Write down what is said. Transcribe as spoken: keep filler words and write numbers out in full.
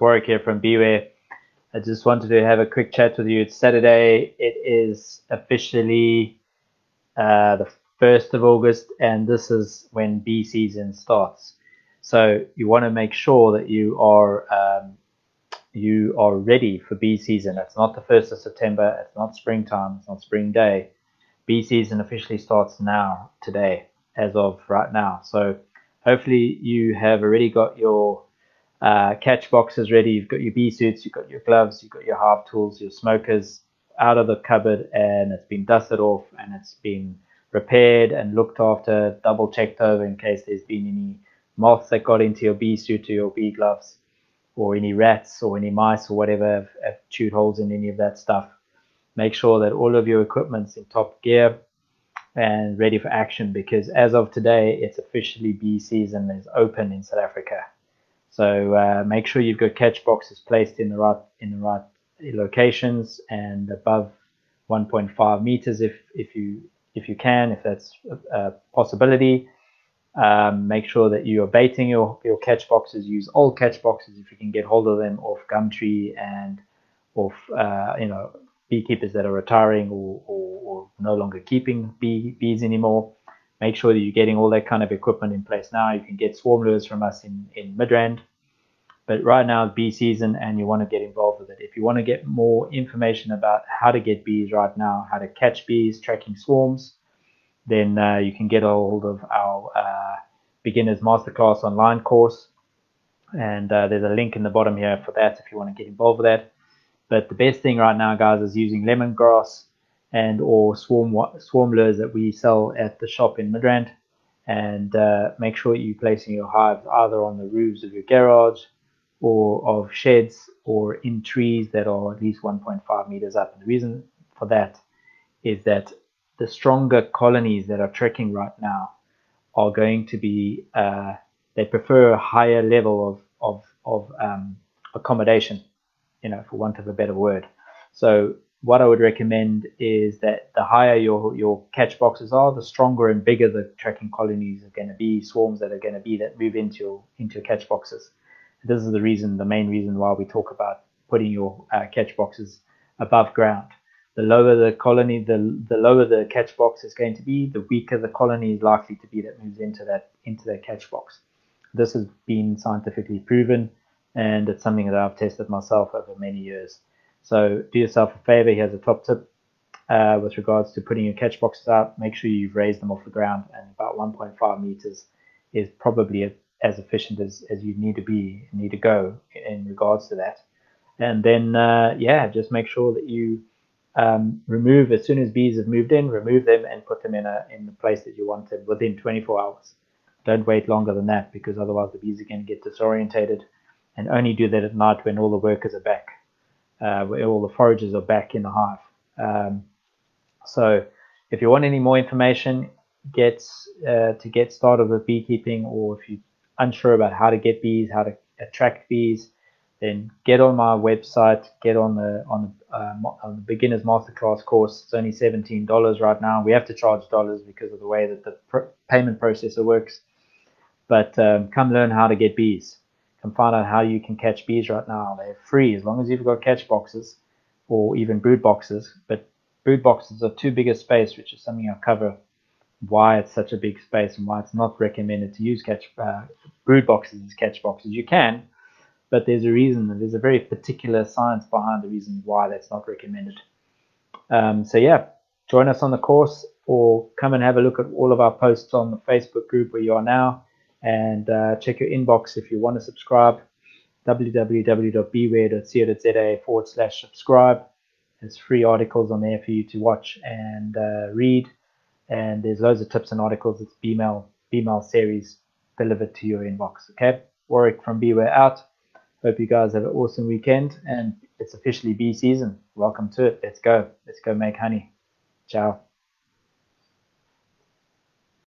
Warwick here from BeeWare. I just wanted to have a quick chat with you. It's Saturday. It is officially uh, the first of August, and this is when bee season starts. So you want to make sure that you are um, you are ready for bee season. It's not the first of September. It's not springtime. It's not spring day. Bee season officially starts now, today, as of right now. So hopefully you have already got your uh, catch boxes ready. You've got your bee suits, you've got your gloves, you've got your hive tools, your smokers out of the cupboard, and it's been dusted off and it's been repaired and looked after, double checked over in case there's been any moths that got into your bee suit or your bee gloves, or any rats or any mice or whatever have, have chewed holes in any of that stuff. Make sure that all of your equipment's in top gear and ready for action, because as of today, it's officially bee season is open in South Africa. So uh, make sure you've got catch boxes placed in the right in the right locations and above one point five meters if if you if you can, if that's a possibility. Um, make sure that you are baiting your, your catch boxes. Use old catch boxes if you can get hold of them off Gumtree and off uh, you know, beekeepers that are retiring or, or, or no longer keeping bee, bees anymore. Make sure that you're getting all that kind of equipment in place now. You can get swarm lures from us in, in Midrand. But right now is bee season and you want to get involved with it. If you want to get more information about how to get bees right now, how to catch bees, tracking swarms, then uh, you can get a hold of our uh, Beginner's Masterclass online course. And uh, there's a link in the bottom here for that if you want to get involved with that. But the best thing right now, guys, is using lemongrass and or swarm swarm lures that we sell at the shop in Midrand, and uh, make sure you're placing your hives either on the roofs of your garage or of sheds or in trees that are at least one point five meters up. And the reason for that is that the stronger colonies that are trekking right now are going to be, uh, they prefer a higher level of, of, of um, accommodation, you know, for want of a better word. So what I would recommend is that the higher your, your catch boxes are, the stronger and bigger the tracking colonies are going to be, swarms that are going to be that move into your, into your catch boxes. This is the reason, the main reason why we talk about putting your uh, catch boxes above ground. The lower the colony, the, the lower the catch box is going to be, the weaker the colony is likely to be that moves into that, into that catch box. This has been scientifically proven, and it's something that I've tested myself over many years. So do yourself a favor. Here's a top tip uh, with regards to putting your catch boxes out. Make sure you've raised them off the ground, and about one point five meters is probably as efficient as, as you need to be, need to go in regards to that. And then, uh, yeah, just make sure that you um, remove, as soon as bees have moved in, remove them and put them in, a, in the place that you want them within twenty-four hours. Don't wait longer than that, because otherwise the bees are going to get disorientated, and only do that at night when all the workers are back. Uh, where all the foragers are back in the hive. Um, so if you want any more information get, uh, to get started with beekeeping, or if you're unsure about how to get bees, how to attract bees, then get on my website, get on the, on the, uh, on the Beginner's Masterclass course. It's only seventeen dollars right now. We have to charge dollars because of the way that the pr payment processor works. But um, come learn how to get bees. Can find out how you can catch bees right now. They're free as long as you've got catch boxes or even brood boxes. But brood boxes are too big a space, which is something I'll cover, why it's such a big space and why it's not recommended to use catch uh, brood boxes as catch boxes. You can, but there's a reason. There's a very particular science behind the reason why that's not recommended. Um, so yeah, join us on the course, or come and have a look at all of our posts on the Facebook group where you are now. And uh, check your inbox if you want to subscribe. w w w dot beeware dot co dot z a forward slash subscribe. There's free articles on there for you to watch and uh, read. And there's loads of tips and articles. It's BeeMail, BeeMail series delivered to your inbox. Okay, Warwick from BeeWare out. Hope you guys have an awesome weekend. And it's officially bee season. Welcome to it. Let's go. Let's go make honey. Ciao.